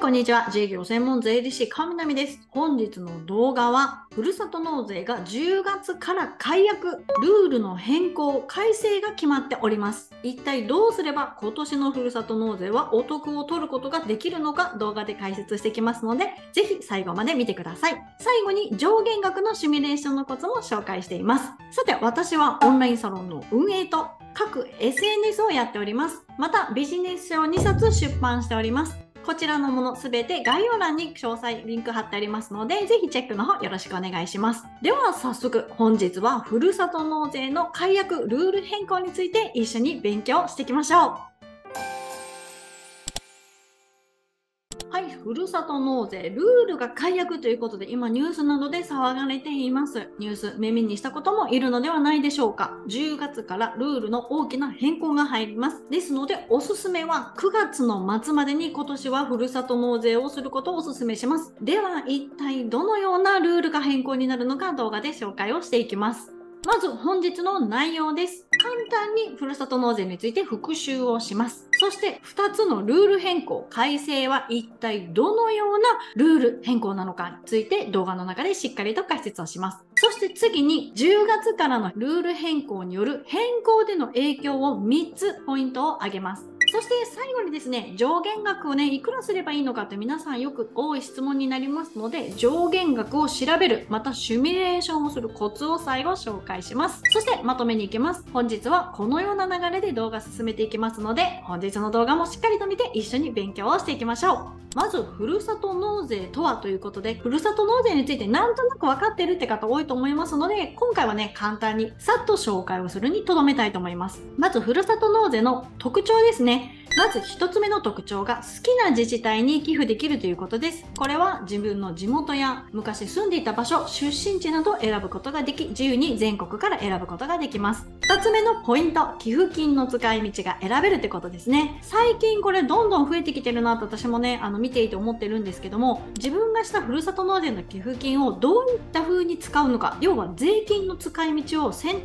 こんにちは。自営業専門税理士川南です。本日の動画はふるさと納税が10月から改悪、ルールの変更改正が決まっております。一体どうすれば今年のふるさと納税はお得を取ることができるのか、動画で解説してきますので、ぜひ最後まで見てください。最後に上限額のシミュレーションのコツも紹介しています。さて、私はオンラインサロンの運営と各 SNS をやっております。またビジネス書を2冊出版しております。こちらのものすべて概要欄に詳細リンク貼ってありますので、ぜひチェックの方よろしくお願いします。では早速、本日はふるさと納税の改悪ルール変更について一緒に勉強していきましょう。ふるさと納税ルールが改悪ということで、今ニュースなどで騒がれています。ニュース耳にしたこともいるのではないでしょうか。10月からルールの大きな変更が入ります。ですのでおすすめは9月の末までに今年はふるさと納税をすることをおすすめします。では一体どのようなルールが変更になるのか、動画で紹介をしていきます。まず本日の内容です。簡単にふるさと納税について復習をします。そして2つのルール変更、改正は一体どのようなルール変更なのかについて動画の中でしっかりと解説をします。そして次に10月からのルール変更による変更での影響を3つポイントを挙げます。そして最後にですね、上限額をいくらすればいいのかって皆さんよく多い質問になりますので、上限額を調べる、またシミュレーションをするコツを最後紹介します。そしてまとめに行きます。本日はこのような流れで動画進めていきますので、本日の動画もしっかりと見て一緒に勉強をしていきましょう。まずふるさと納税とはということで、ふるさと納税についてなんとなく分かっているって方多いと思いますので、今回は簡単にさっと紹介をするにとどめたいと思います。まずふるさと納税の特徴ですね。まず1つ目の特徴が、好きな自治体に寄付できるということです。これは自分の地元や昔住んでいた場所、出身地などを選ぶことができ、自由に全国から選ぶことができます。2つ目のポイント、寄付金の使い道が選べるということですね。最近これどんどん増えてきてるなと私も見ていて思ってるんですけども、自分がしたふるさと納税の寄付金をどういった風に使うのか、要は税金の使い道を選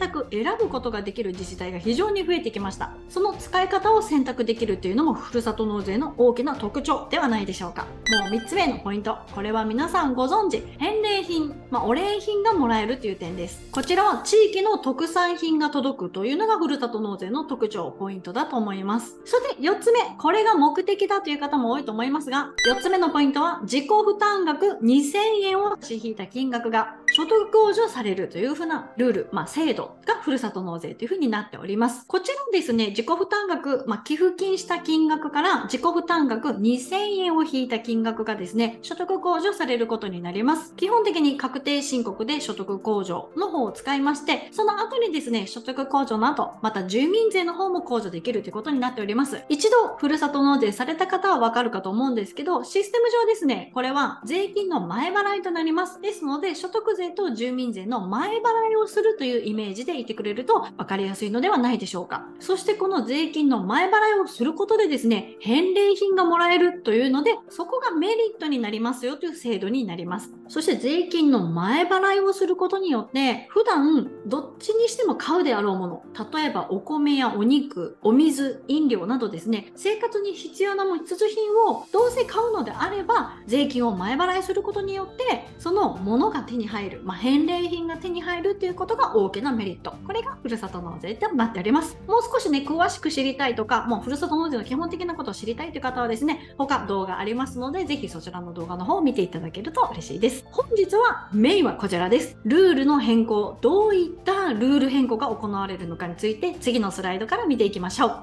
ぶことができる自治体が非常に増えてきました。その使い方を選択できるというのもふるさと納税の大きな特徴ではないでしょうか。もう3つ目のポイント、これは皆さんご存知、返礼品、お礼品がもらえるという点です。こちらは地域の特産品が届くというのがふるさと納税の特徴、ポイントだと思います。そして4つ目、これが目的だという方も多いと思いますが、4つ目のポイントは自己負担額2000円を差し引いた金額が所得控除されるというふうなルール、制度がふるさと納税というふうになっております。こちらですね、自己負担額、寄付金した金額から自己負担額2000円を引いた金額がですね、所得控除されることになります。基本的に確定申告で所得控除の方を使いまして、その後にですね、所得控除の後、また住民税の方も控除できるということになっております。一度ふるさと納税された方はわかるかと思うんですけど、システム上ですね、これは税金の前払いとなります。ですので所得税と住民税の前払いをするというイメージでいてくれると分かりやすいのではないでしょうか。そしてこの税金の前払いをすることでですね、返礼品がもらえるというので、そこがメリットになりますよという制度になります。そして税金の前払いをすることによって、普段どっちにしても買うであろうもの、例えばお米やお肉、お水、飲料などですね、生活に必要な必需品をどうせ買うのであれば税金を前払いすることによって、そのものが手に入る、返礼品が手に入るということが大きなメリット、これがふるさと納税となっております。もう少し詳しく知りたいとか、もうふるさと納税の基本的なことを知りたいという方はですね、他動画ありますので、ぜひそちらの動画の方を見ていただけると嬉しいです。本日はメインはこちらです。ルールの変更、どういったルール変更が行われるのかについて、次のスライドから見ていきましょう。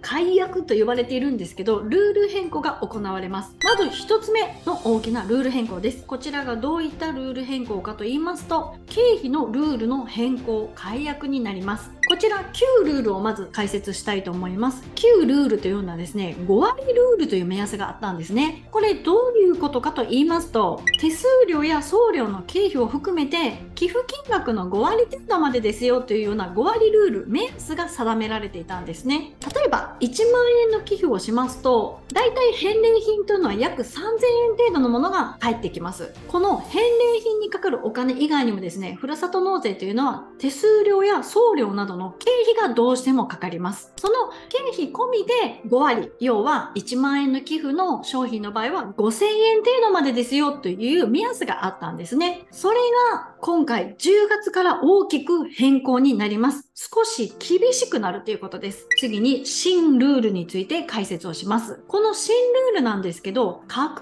改悪と呼ばれているんですけど、ルール変更が行われます。まず1つ目の大きなルール変更です。こちらがどういったルール変更かと言いますと、経費のルールの変更改悪になります。こちら旧ルールをまず解説したいと思います。旧ルールというのはですね、5割ルールという目安があったんですね。これどういうことかと言いますと、手数料や送料の経費を含めて寄付金額の5割程度までですよというような5割ルール、目安が定められていたんですね。例えば1万円の寄付をしますと、だいたい返礼品というのは約3000円程度のものが返ってきます。この返礼品にかかるお金以外にもですね、ふるさと納税というのは手数料や送料などのの経費がどうしてもかかります。その経費込みで5割、要は1万円の寄付の商品の場合は5000円程度までですよという目安があったんですね。それが今回10月から大きく変更になります。少し厳しくなるということです。次に新ルールについて解説をします。この新ルールなんですけど、隠れ費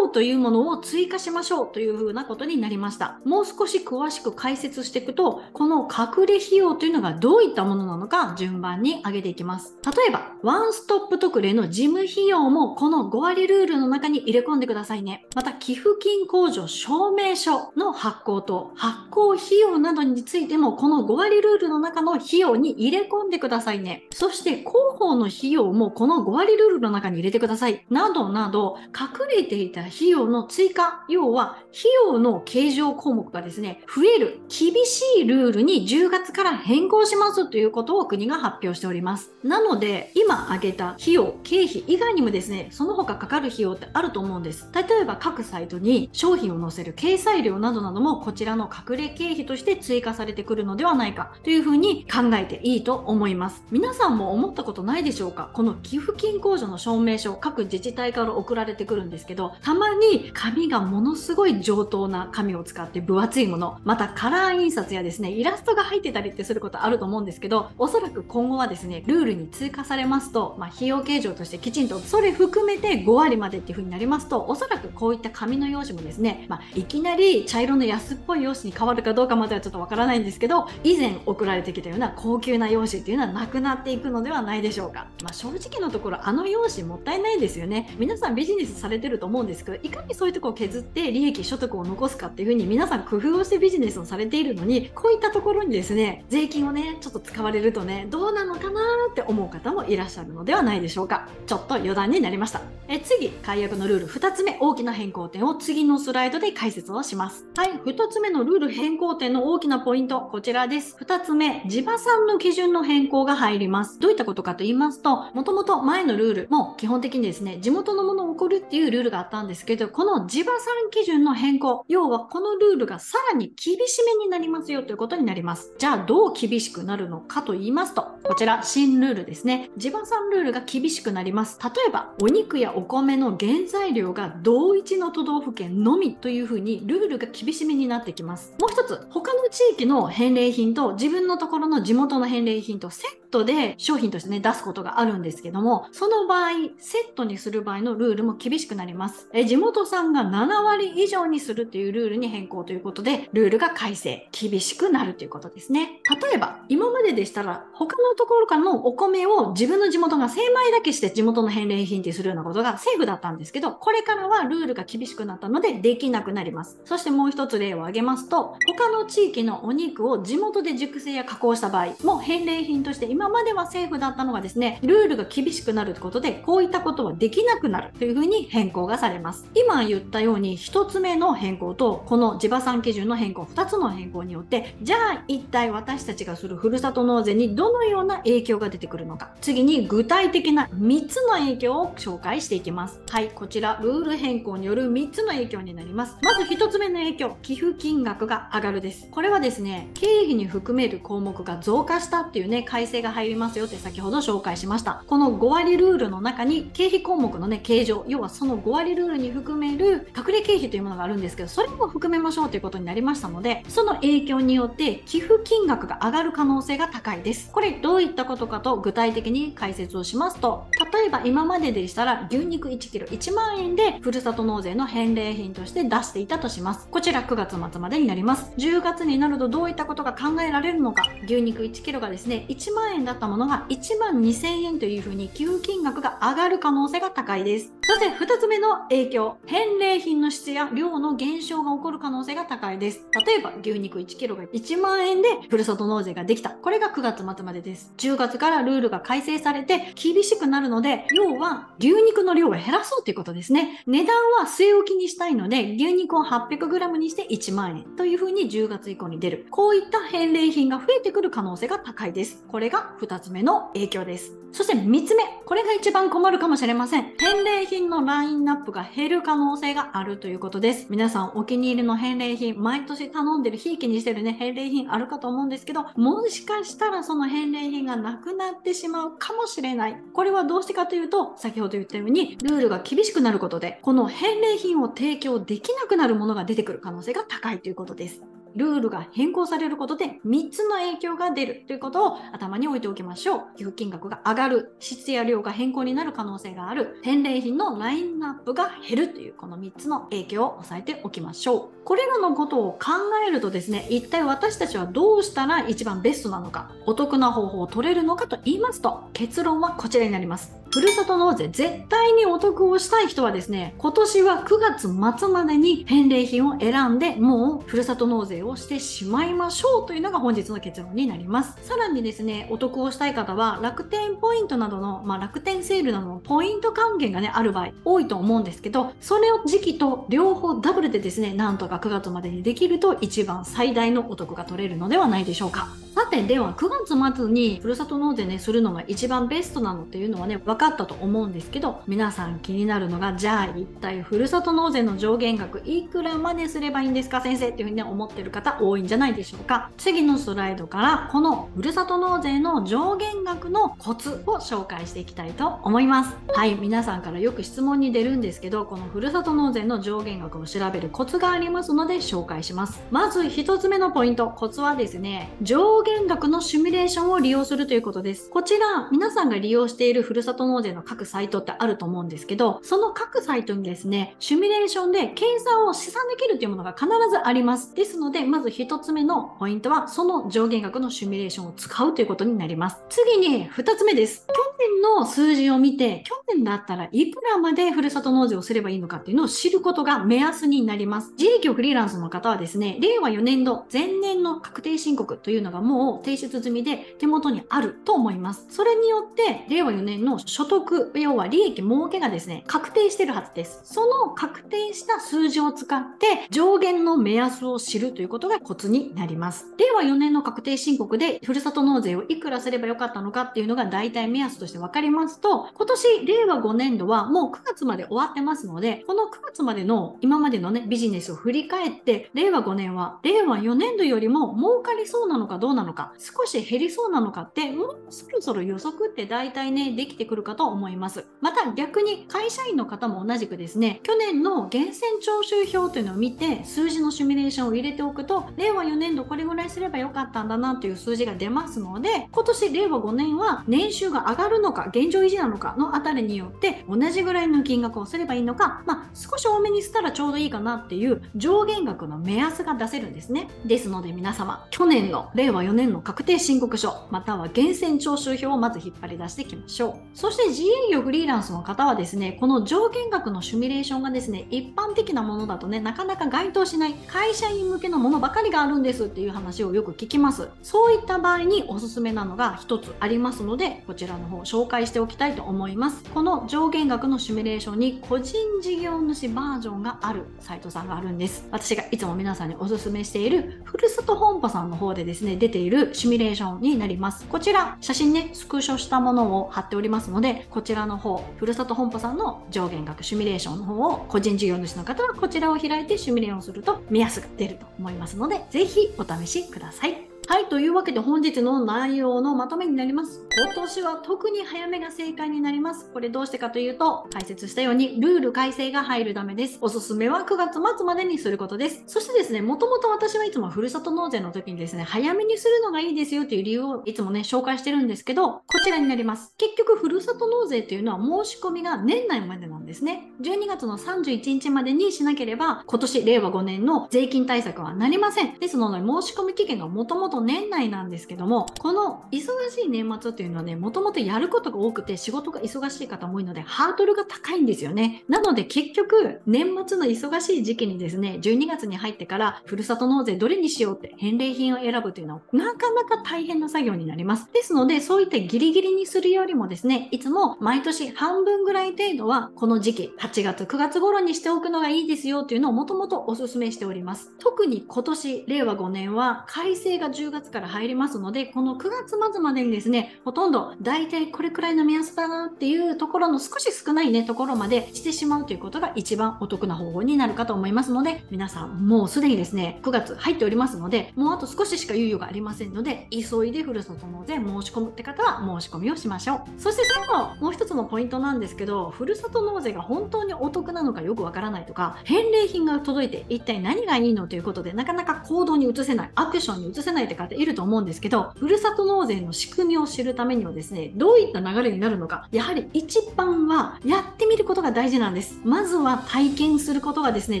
用というものを追加しましょうというふうなことになりました。もう少し詳しく解説していくと、この隠れ費用というのがどういったものなのか順番に挙げていきます。例えば、ワンストップ特例の事務費用もこの5割ルールの中に入れ込んでくださいね。また、寄付金控除証明書の発行と発行費用などについてもこの5割ルールの中の費用に入れ込んでくださいね。そして、広報の費用もこの5割ルールの中に入れてください。などなど、隠れていた費用の追加、要は費用の計上項目がですね、増える厳しいルールに10月から変更しますということを国が発表しております。なので、今挙げた費用、経費以外にもですね、その他かかる費用ってあると思うんです。例えば各サイトに商品を載せる掲載料などなどもこちらの隠れ経費として追加されてくるのではないかというふうに考えていいと思います。皆さんも思ったことないでしょうか？この寄付金控除の証明書、各自治体から送られてくるんですけど、たまに紙がものすごい上等な紙を使って分厚いもの、またカラー印刷やですね、イラストが入ってたりってすることあると思うんですけど、おそらく今後はですね、ルールに追加されますと、費用計上としてきちんとそれ含めて5割までっていう風になりますと、おそらくこういった紙の用紙もですね、いきなり茶色の安っぽい用紙に変わるかどうかまではちょっとわからないんですけど、以前送られてきたような高級な用紙っていうのはなくなっていくのではないでしょうか。正直のところ、あの用紙もったいないですよね。皆さんビジネスされてると思うんですけど、いかにそういうとこを削って利益所得を残すかっていう風に皆さん工夫をしてビジネスをされているのに、こういったところにですね、税金をねちょっと使われるとね、どうなのかなーって思う方もいらっしゃるのではないでしょうか。ちょっと余談になりました。次、解約のルール2つ目、大きな変更点を次のスライドで解説をします。はい、2つ目のルール変更点の大きなポイント、こちらです。2つ目、地場産の基準の変更が入ります。どういったことかと言いますと、もともと前のルールも基本的にですね、地元のものを送るっていうルールがあったんですけど、この地場産基準の変更、要はこのルールがさらに厳しめになりますよということになります。じゃあどう厳しくなるのかと言いますと、こちら新ルールですね。地場産ルールが厳しくなります。例えばお肉やお米の原材料が同一の都道府県のみというふうにルールが厳しめになってきます。もう一つ、他の地域の返礼品と自分のところの地元の返礼品とセットで商品としてね、出すことがあるんですけども、その場合セットにする場合のルールも厳しくなります。地元産が7割以上にするというルールに変更ということで、ルールが改正、厳しくなるということですね。例えば今まででしたら、他のところからのお米を自分の地元が精米だけして地元の返礼品にするようなことがセーフだったんですけど、これからはルールが厳しくなったのでできなくなります。そしてもう一つ例を挙げますと、他の地域のお肉を地元で熟成や加工した場合も返礼品として今まではセーフだったのがですね、ルールが厳しくなるということで、こういったことはできなくなるというふうに変更がされます。今言ったように1つ目の変更とこの地場産基準の変更、2つの変更によって、じゃあ一体私たちがするふるさと納税にどのような影響が出てくるのか。次に具体的な3つの影響を紹介していきます。はい、こちらルール変更による3つの影響になります。まず1つ目の影響、寄付金額が上がるです。これはですね、経費に含める項目が増加したっていうね、改正が入りますよって先ほど紹介しました。この5割ルールの中に経費項目のね、計上、要はその5割ルールに含める隠れ経費というものがあるんですけど、それも含めましょうということになりましたので、その影響によって寄付金額が上がる可能性が高いです。これどういったことかと具体的に解説をしますと、例えば今まででしたら牛肉 1kg 1万円でふるさと納税の返礼品として出していたとします。こちら9月末までになります。10月になるとどういったことが考えられるのか。牛肉 1kg がですね、1万円だったものが1万2000円というふうに寄付金額が上がる可能性が高いです。そして2つ目の影響、返礼品の質や量の減少が起こる可能性が高いです。例えば牛肉 1kg が1万円でふるさと納税ができた、これが9月末までです。10月からルールが改正されて厳しくなるので、要は牛肉の量を減らそうということですね。値段は据え置きにしたいので、牛肉を 800g にして1万円というふうに10月以降に出る、こういった返礼品が増えてくる可能性が高いです。これがが2つ目の影響です。そして3つ目、これが一番困るかもしれません。返礼品のラインナップが減る可能性があるということです。皆さんお気に入りの返礼品、毎年頼んでる、ひいきにしてるね、返礼品あるかと思うんですけど、もしかしたらその返礼品がなくなってしまうかもしれない。これはどうしてかというと、先ほど言ったように、ルールが厳しくなることで、この返礼品を提供できなくなるものが出てくる可能性が高いということです。ルールが変更されることで3つの影響が出るということを頭に置いておきましょう。寄付金額が上がる、質や量が変更になる可能性がある、返礼品のラインナップが減るというこの3つの影響を押さえておきましょう。これらのことを考えるとですね、一体私たちはどうしたら一番ベストなのか、お得な方法を取れるのかと言いますと、結論はこちらになります。ふるさと納税、絶対にお得をしたい人はですね、今年は9月末までに返礼品を選んで、もうふるさと納税をしてしまいましょうというのが本日の結論になります。さらにですね、お得をしたい方は楽天ポイントなどの、楽天セールなどのポイント還元がね、ある場合多いと思うんですけど、それを時期と両方ダブルでですね、なんとか9月までにできると一番最大のお得が取れるのではないでしょうか。さて、では9月末にふるさと納税ね、するのが一番ベストなのっていうのはね、分かったと思うんですけど、皆さん気になるのが、じゃあ一体ふるさと納税の上限額いくらまですればいいんですか先生っていうふうにね、思ってる方多いんじゃないでしょうか。次のスライドからこのふるさと納税の上限額のコツを紹介していきたいと思います。はい、皆さんからよく質問に出るんですけど、このふるさと納税の上限額を調べるコツがありますので紹介します。まず1つ目のポイント、コツはですね、上限額のシミュレーションを利用するということです。こちら皆さんが利用しているふるさと納税の各サイトってあると思うんですけど、その各サイトにですね、シミュレーションで計算を試算できるというものが必ずあります。ですので、まず1つ目のポイントはその上限額のシミュレーションを使うということになります。次に2つ目です。去年の数字を見て、去年だったらいくらまでふるさと納税をすればいいのかっていうのを知ることが目安になります。自営業フリーランスの方はですね、令和4年度前年の確定申告というのがもう提出済みで手元にあると思います。それによって令和4年の所得、要は利益、儲けがですね、確定してるはずです。その確定した数字を使って上限の目安を知るということがコツになります。令和4年の確定申告でふるさと納税をいくらすればよかったのかっていうのが大体目安として分かりますと、今年令和5年度はもう9月まで終わってますので、この9月までの今までのね、ビジネスを振り返って、令和5年は令和4年度よりも儲かりそうなのかどうなのか、少し減りそうなのかって、もうそろそろ予測って大体ね、できてくるかと思います。また逆に会社員の方も同じくですね、去年の源泉徴収票というのを見て数字のシミュレーションを入れておくと、令和4年度これぐらいすればよかったんだなという数字が出ますので、今年令和5年は年収が上がるのか現状維持なのかのあたりによって同じぐらいの金額をすればいいのか、少し多めにしたらちょうどいいかなっていう上限額の目安が出せるんですね。ですので皆様、去年の令和4年の確定申告書または源泉徴収票をまず引っ張り出していきましょう。そして自営業フリーランスの方はですね、この上限額のシミュレーションがですね、一般的なものだとね、なかなか該当しない、会社員向けのものばかりがあるんですっていう話をよく聞きます。そういった場合におすすめなのが1つありますので、こちらの方紹介しておきたいと思います。この上限額のシミュレーションに個人事業主バージョンがあるサイトさんがあるんです。私がいつも皆さんにおすすめしているふるさと本舗さんの方でですね、出ているシミュレーションになります。こちら写真ね、スクショしたものを貼っておりますので、こちらの方、ふるさと本舗さんの上限額シミュレーションの方を、個人事業主の方はこちらを開いてシミュレーションすると目安が出ると思いますので、ぜひお試しください。はい、というわけで本日の内容のまとめになります。今年は特に早めが正解になります。これどうしてかというと、解説したようにルール改正が入るためです。おすすめは9月末までにすることです。そしてですね、もともと私はいつもふるさと納税の時にですね、早めにするのがいいですよという理由をいつもね、紹介してるんですけど、こちらになります。結局ふるさと納税というのは申し込みが年内までなんですね。12月の31日までにしなければ今年令和5年の税金対策はなりません。ですので申し込み期限がもともと年内なんですけども、この忙しい年末というのはね、もともとやることが多くて仕事が忙しい方も多いのでハードルが高いんですよね。なので結局年末の忙しい時期にですね、12月に入ってからふるさと納税どれにしようって返礼品を選ぶというのはなかなか大変な作業になります。ですので、そういったギリギリにするよりもですね、いつも毎年半分ぐらい程度はこの時期8月9月頃にしておくのがいいですよというのをもともとおすすめしております。特に今年令和5年は改正が10月から入りますので、この9月末までにですね、ほとんど大体これくらいの目安だなっていうところの少し少ないねところまでしてしまうということが一番お得な方法になるかと思いますので、皆さんもうすでにですね9月入っておりますので、もうあと少ししか猶予がありませんので、急いでふるさと納税申し込むって方は申し込みをしましょう。そして最後もう一つのポイントなんですけど、ふるさと納税が本当にお得なのかよくわからないとか、返礼品が届いて一体何がいいのということでなかなか行動に移せない、アクションに移せないって方いると思うんですけど、ふるさと納税の仕組みを知るためにはですね、どういった流れになるのか、やはり一番はやってみることが大事なんです。まずは体験することがですね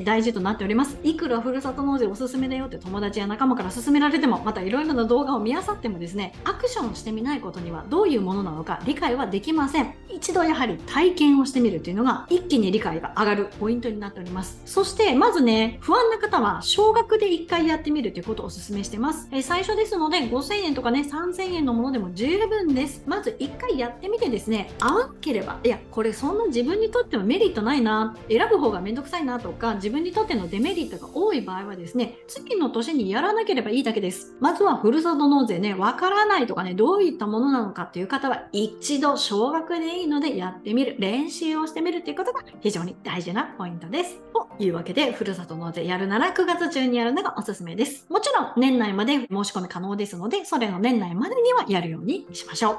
大事となっております。いくらふるさと納税おすすめだよって友達や仲間から勧められても、またいろいろな動画を見漁ってもですね、アクションをしてみないことにはどういうものなのか理解はできません。一度やはり体験をしてみるというのが一気に理解が上がるポイントになっております。そしてまずね、不安な方は少額で1回やってみるということをお勧めしてます。最初ですので5000円とかね3000円のものでも十分です。まず1回やってみてですね、合わなければ、いやこれそんな自分にとってはメリットないな、選ぶ方がめんどくさいなとか、自分にとってのデメリットが多い場合はですね、次の年にやらなければいいだけです。まずはふるさと納税ね、わからないとかね、どういったものなのかっていう方は一度少額でいいのでやってみる、練習をしてみるっていうことが非常に大事なポイントです。というわけで、ふるさと納税やるなら9月中にやるのがおすすめです。もちろん年内まで申し込み可能ですので、それの年内までにはやるようにしましょう。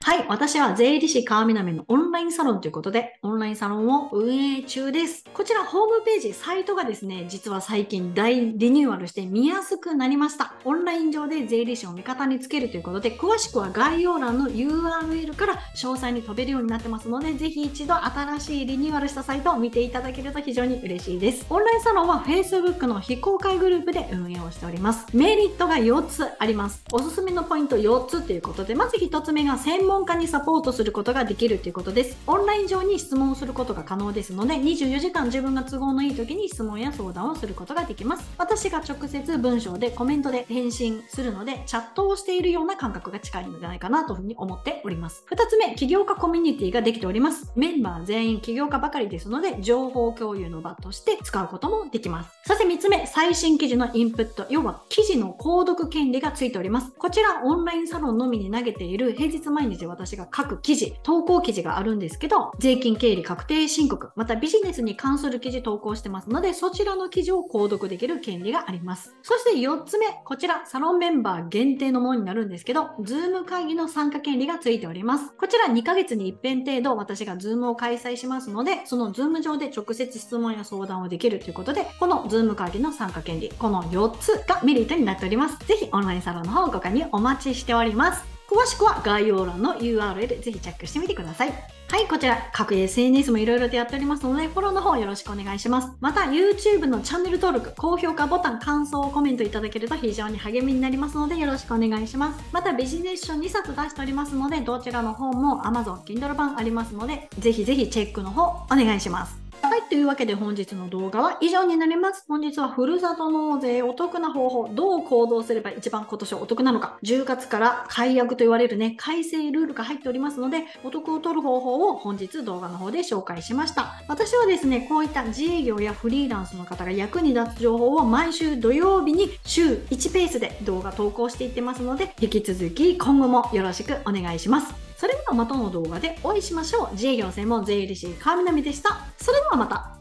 はい、私は税理士川南のオンラインサロンということで、オンラインサロンを運営中です。こちらホームページ、サイトがですね、実は最近大リニューアルして見やすくなりました。オンライン上で税理士を味方につけるということで、詳しくは概要欄の URL から詳細に飛べるようになってますので、ぜひ一度新しいリニューアルしたサイトを見ていただけると非常に嬉しいです。オンラインサロンは Facebook の非公開グループで運営をしております。メリットが4つあります。おすすめのポイント4つということで、まず1つ目が専門家にサポートすることができるということです。オンライン上に質問をすることが可能ですので、24時間自分が都合のいい時に質問や相談をすることができます。私が直接文章でコメントで返信するので、チャットをしているような感覚が近いのではないかなというふうに思っております。2つ目、起業家コミュニティができております。メンバー全員起業家ばかりですので、情報共有の場として使うこともできます。そして3つ目、最新記事のインプット、要は記事の購読権利がついております。こちらオンラインサロンのみに投げている平日毎日私が書く記事、投稿記事があるんですけど、税金経理確定申告、またビジネスに関する記事投稿してますので、そちらの記事を購読できる権利があります。そして4つ目、こちらサロンメンバー限定のものになるんですけど、Zoom 会議の参加権利がついております。こちら2ヶ月に一遍程度私が Zoom を開催しますので、その Zoom 上で直接質問や相談をできるということで、この Zoom 会議の参加権利、この4つがメリットになっております。ぜひオンラインサロンの方ご加入お待ちしております。詳しくは概要欄の URL ぜひチェックしてみてください。はい、こちら各 SNS もいろいろとやっておりますので、フォローの方よろしくお願いします。また YouTube のチャンネル登録、高評価ボタン、感想をコメントいただけると非常に励みになりますので、よろしくお願いします。またビジネス書2冊出しておりますので、どちらの方も Amazon Kindle 版ありますので、ぜひぜひチェックの方お願いします。はい、というわけで本日の動画は以上になります。本日はふるさと納税お得な方法、どう行動すれば一番今年お得なのか、10月から改悪と言われるね、改正ルールが入っておりますので、お得を取る方法を本日動画の方で紹介しました。私はですね、こういった自営業やフリーランスの方が役に立つ情報を毎週土曜日に週1ペースで動画投稿していってますので、引き続き今後もよろしくお願いします。それではまたの動画でお会いしましょう。自営業専門税理士川南でした。それではまた。